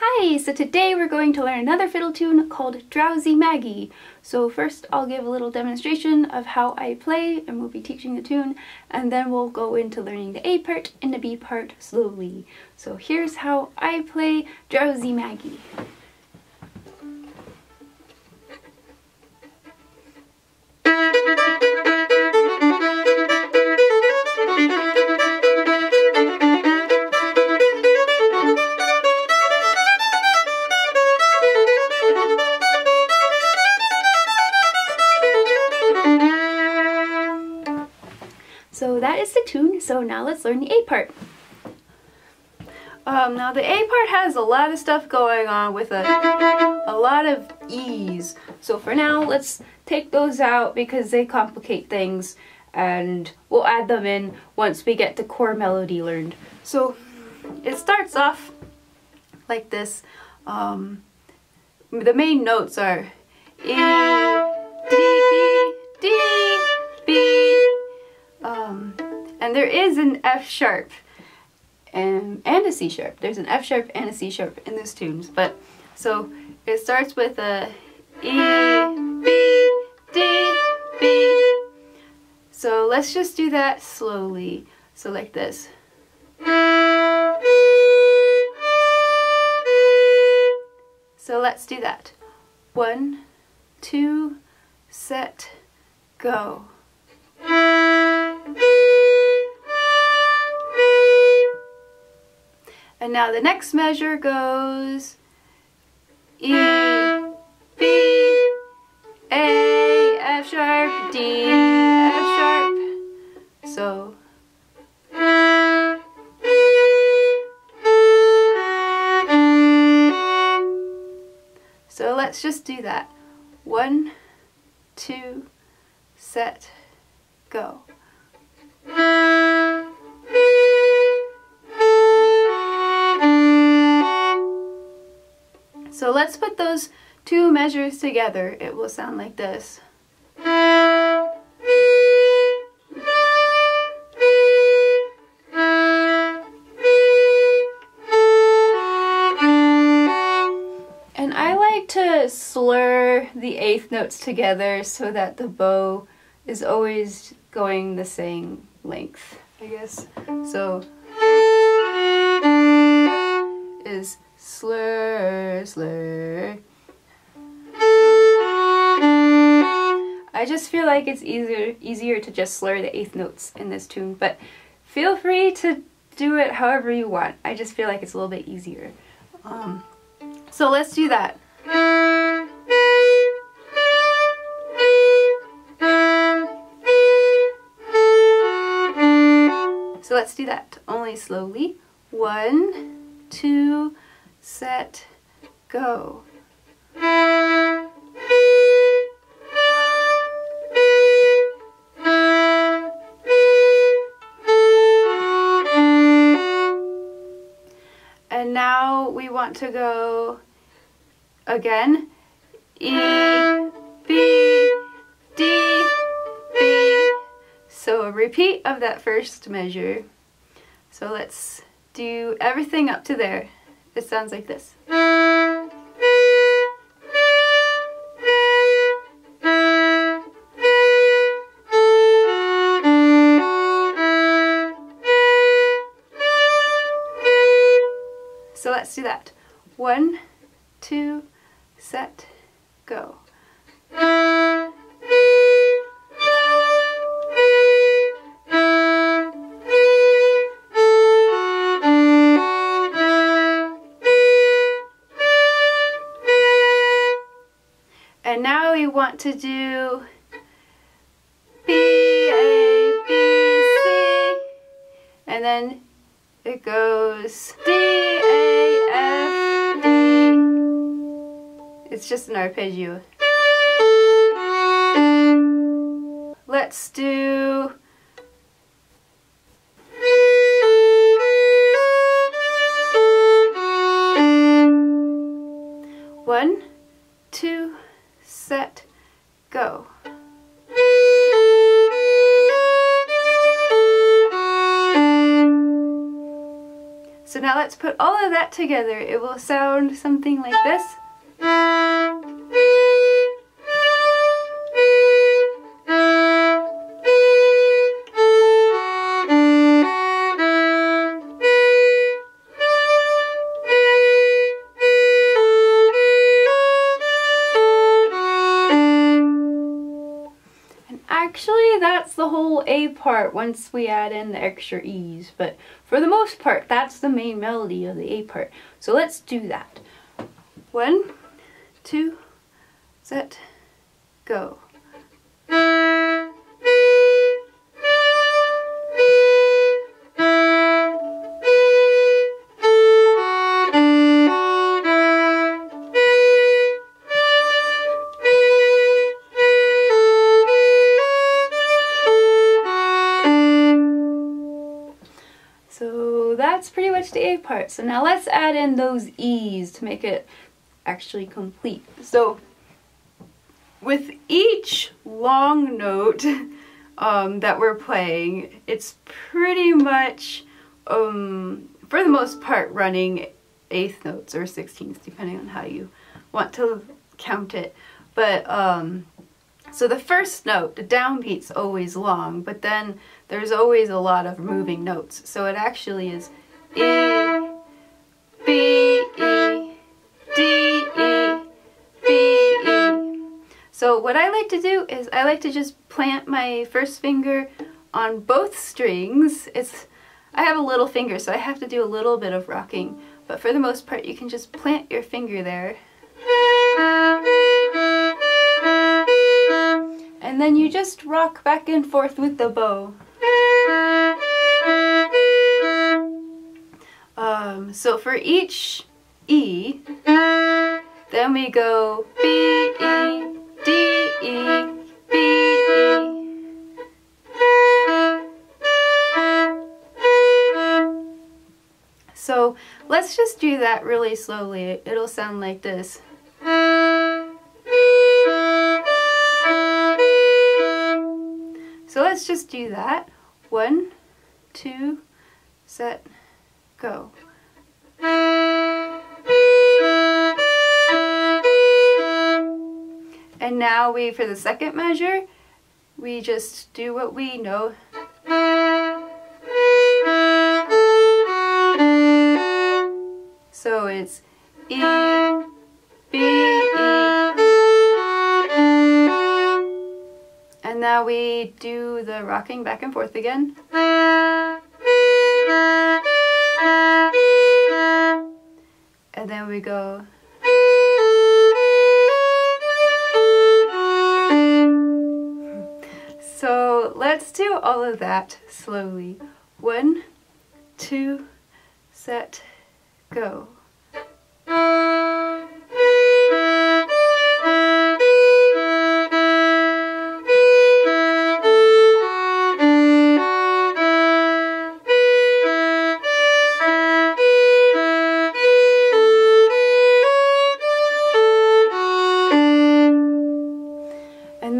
Hi! So today we're going to learn another fiddle tune called Drowsy Maggie. So first I'll give a little demonstration of how I play, and we'll be teaching the tune, and then we'll go into learning the A part and the B part slowly. So here's how I play Drowsy Maggie. So that is the tune, so now let's learn the A part. Now the A part has a lot of stuff going on with a lot of E's. So for now, let's take those out because they complicate things, and we'll add them in once we get the core melody learned. So it starts off like this. The main notes are E, D, D, B. And there is an F sharp and a C sharp. There's an F sharp and a C sharp in these tunes. But so it starts with a E, B, D, B. So let's just do that slowly. So like this. So let's do that. 1, 2, set, go. And now the next measure goes E, B, A, F sharp, D, F sharp. So. So let's just do that. 1, 2, set, go. So let's put those two measures together. It will sound like this. And I like to slur the eighth notes together so that the bow is always going the same length, I guess. So is slur, slur. I just feel like it's easier to just slur the eighth notes in this tune, but feel free to do it however you want. I just feel like it's a little bit easier. So let's do that. So let's do that, only slowly. 1, 2, set, go. And now we want to go again. E, B, D, B. So a repeat of that first measure. So let's do everything up to there. It sounds like this. So let's do that. 1, 2, set, go. And now we want to do B, A, B, C, and then it goes D, A, F, D. It's just an arpeggio. Let's do set, go. So now let's put all of that together. It will sound something like this. Actually, that's the whole A part once we add in the extra E's, but for the most part, that's the main melody of the A part. So let's do that. 1, 2, set, go. So that's pretty much the A part. So now let's add in those E's to make it actually complete. So with each long note that we're playing, it's pretty much, for the most part, running eighth notes or 16ths, depending on how you want to count it. But so the first note, the downbeat's always long, but then there's always a lot of moving notes. So it actually is E, B, E, D, E, B, E. So what I like to do is I like to just plant my first finger on both strings. I have a little finger, so I have to do a little bit of rocking, but for the most part you can just plant your finger there. And then you just rock back and forth with the bow. So for each E, then we go B, E, D, E, B, E. So let's just do that really slowly. It'll sound like this. So let's just do that. 1, 2, set, go. And now for the second measure, we just do what we know. So it's E, B, E. And now we do the rocking back and forth again. And then we go. So let's do all of that slowly. 1, 2, set, go.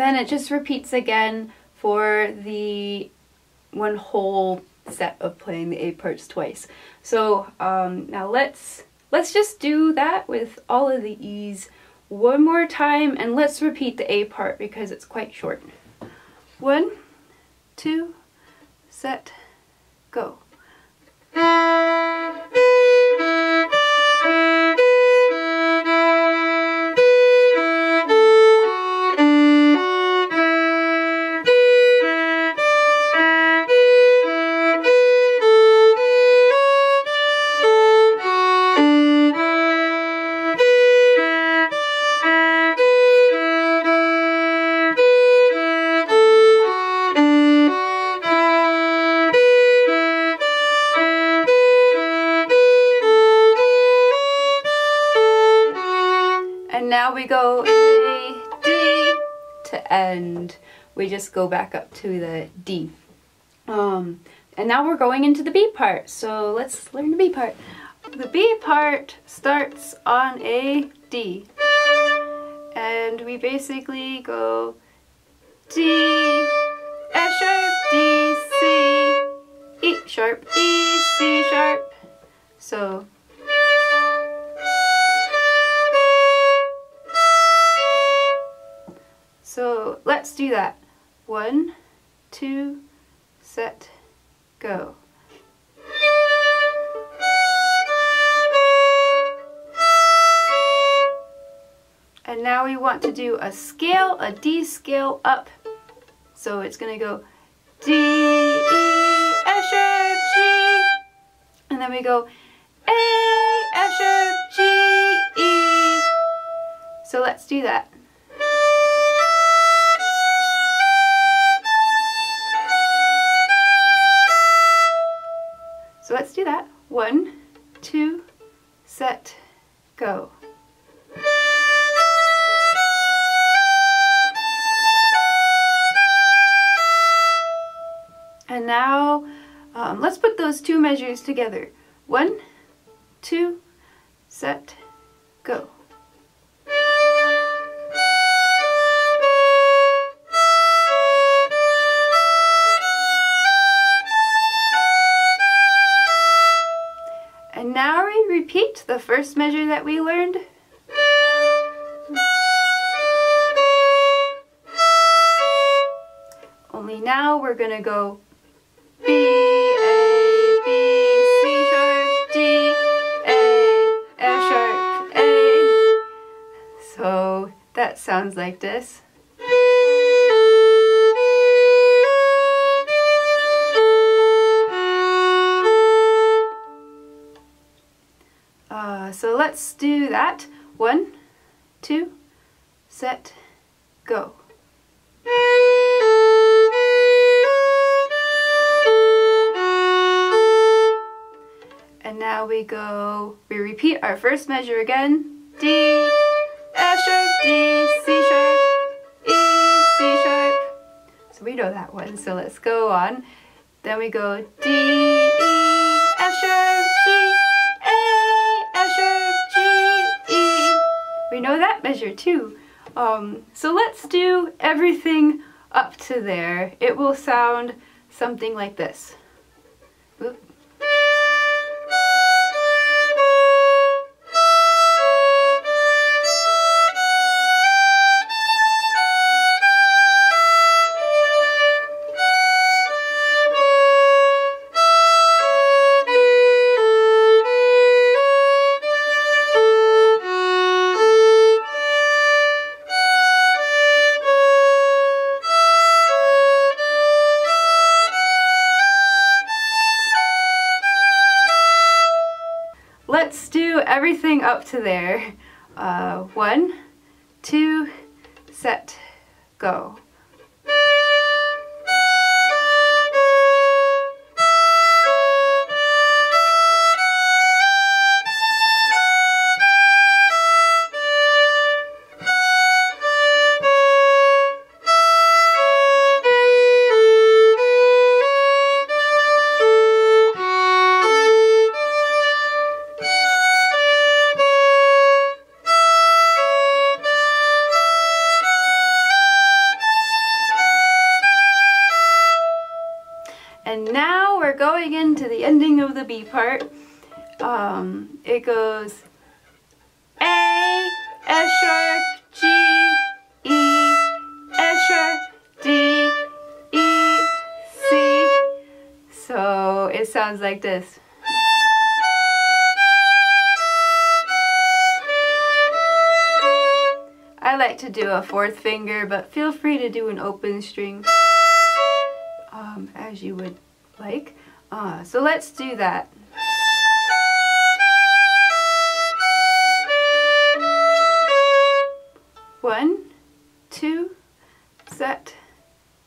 And it just repeats again for the one whole set of playing the A parts twice. So now let's just do that with all of the E's one more time, and let's repeat the A part because it's quite short. 1, 2, set, go. Now we go A, D to end. We just go back up to the D. And now we're going into the B part. So let's learn the B part. The B part starts on a D. And we basically go D, F sharp, D, C, E sharp, E, C sharp. So let's do that. 1, 2, set, go. And now we want to do a scale, a D scale up. So it's going to go D, E, F sharp, G. And then we go A, F sharp, G, E. So let's do that. So let's do that. 1, 2, set, go. And now let's put those two measures together. 1, 2, set, go. And now we repeat the first measure that we learned. Only now we're going to go B, A, B, C sharp, D, A, F sharp, A. So that sounds like this. So let's do that. 1, 2, set, go. And now we go, we repeat our first measure again. D, F sharp, D, C sharp, E, C sharp. So we know that one, so let's go on. Then we go D, E, F sharp, G, A, F sharp, G, E. We know that measure too. So let's do everything up to there. It will sound something like this. Oops. Let's do everything up to there. 1, 2, set, go. And now we're going into the ending of the B part. It goes A, F sharp, G, E, F sharp, D, E, C. So it sounds like this. I like to do a fourth finger, but feel free to do an open string. As you would like. So let's do that. One, two, set,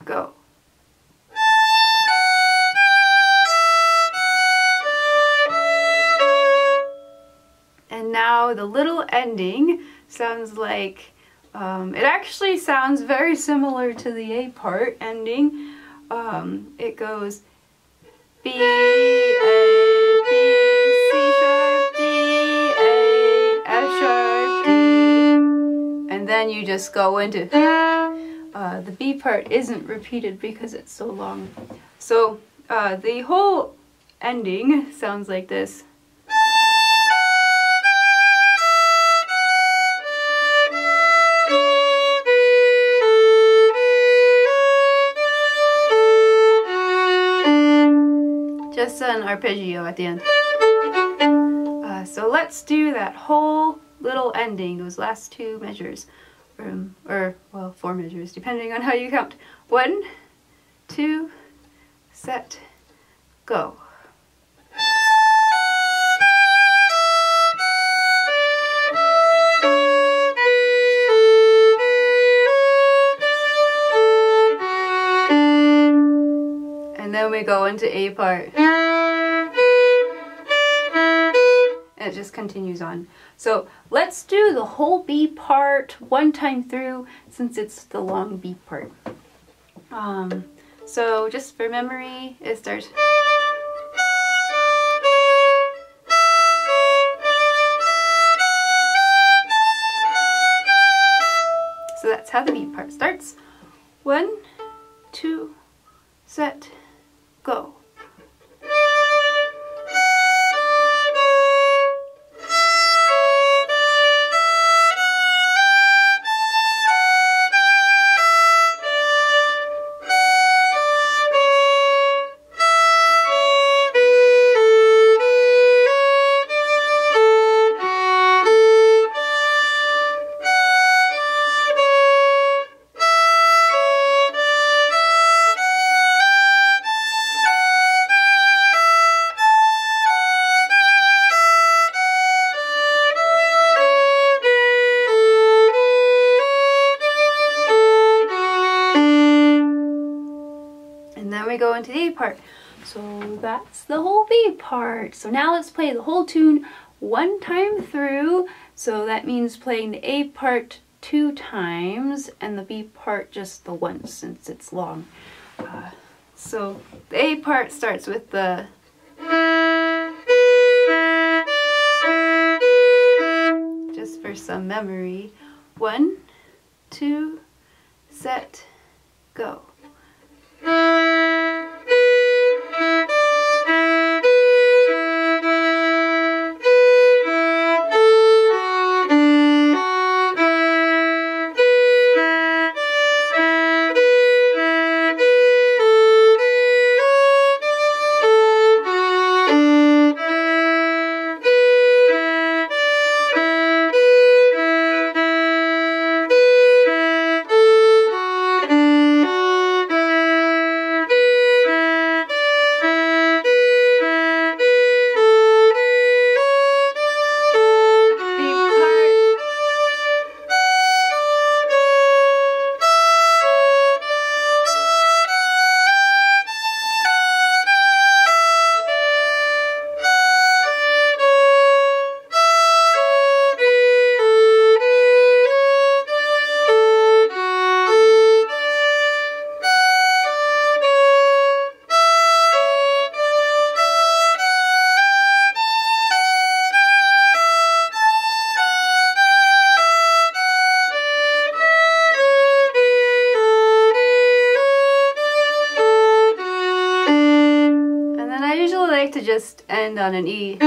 go. And now the little ending sounds like, it actually sounds very similar to the A part ending. It goes B, A, B, C sharp, D, A, F sharp, D. And then you just go into the B part isn't repeated because it's so long. So the whole ending sounds like this. an arpeggio at the end. So let's do that whole little ending, those last two measures, or well, four measures, depending on how you count. 1, 2, set, go. And then we go into A part. And it just continues on. So let's do the whole B part one time through, since it's the long B part. So just for memory, it starts. So that's how the B part starts. 1, 2, set, go. Go into the A part. So that's the whole B part. So now let's play the whole tune one time through. So that means playing the A part 2 times and the B part just the once, since it's long. So the A part starts with the just for some memory. 1, 2, set, go. To just end on an E.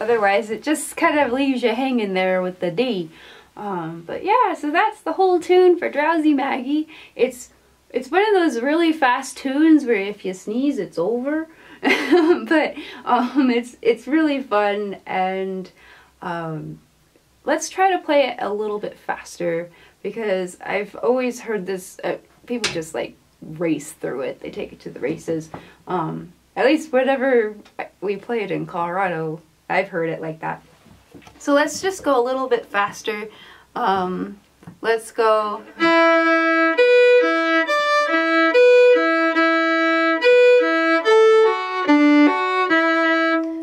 Otherwise it just kind of leaves you hanging there with the D. But yeah, so that's the whole tune for Drowsy Maggie. It's one of those really fast tunes where if you sneeze it's over. But it's really fun, and let's try to play it a little bit faster, because I've always heard this, people just like race through it. They take it to the races. At least whatever we played in Colorado, I've heard it like that. So let's just go a little bit faster. Let's go.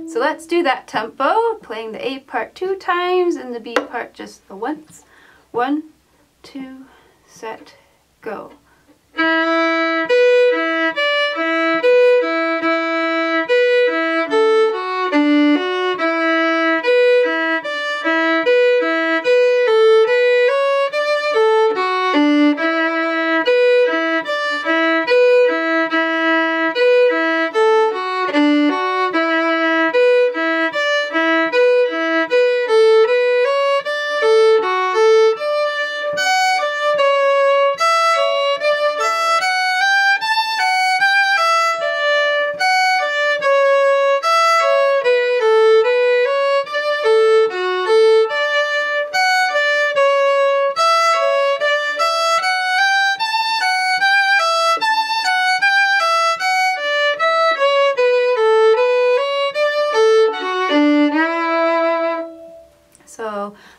So let's do that tempo, playing the A part 2 times and the B part just the once. 1, 2, set, go.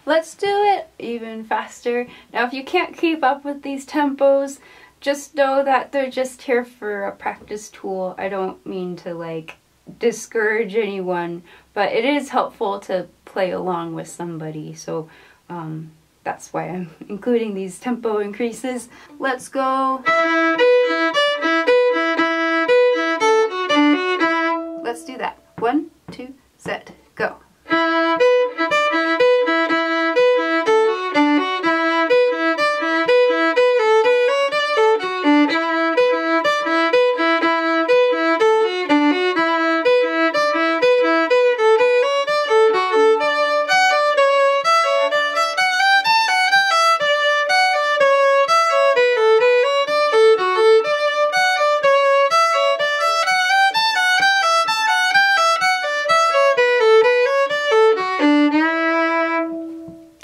Let's do it even faster. Now if you can't keep up with these tempos, just know that they're just here for a practice tool. I don't mean to like discourage anyone, but it is helpful to play along with somebody, so that's why I'm including these tempo increases. Let's go. Let's do that. 1, 2, set, go.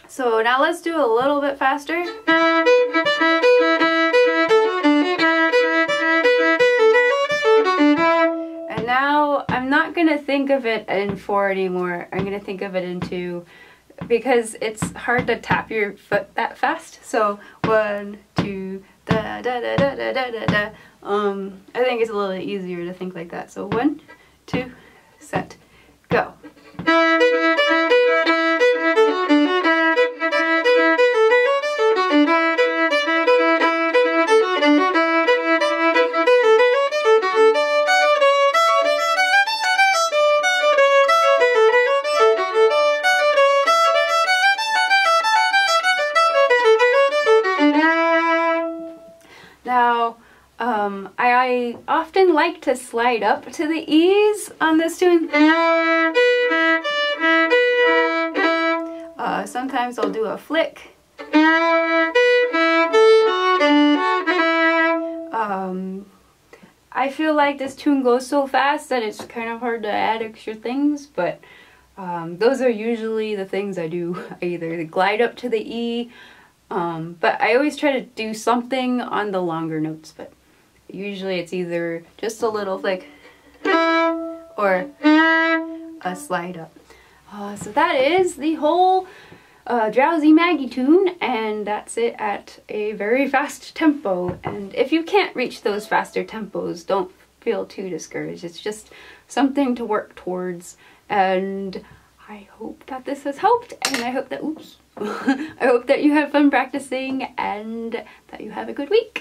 So now let's do a little bit faster. And now I'm not going to think of it in 4 anymore. I'm going to think of it in 2 because it's hard to tap your foot that fast. So 1, 2, da da da da da da da. I think it's a little bit easier to think like that. So 1, 2, set, go. Now, I often like to slide up to the E's on this tune. Sometimes I'll do a flick. I feel like this tune goes so fast that it's kind of hard to add extra things, but those are usually the things I do. I either glide up to the E, but I always try to do something on the longer notes, but usually it's either just a little flick or a slide up. So that is the whole Drowsy Maggie tune, and that's it at a very fast tempo. And if you can't reach those faster tempos, don't feel too discouraged. It's just something to work towards, and I hope that this has helped, and I hope that you had fun practicing and that you have a good week.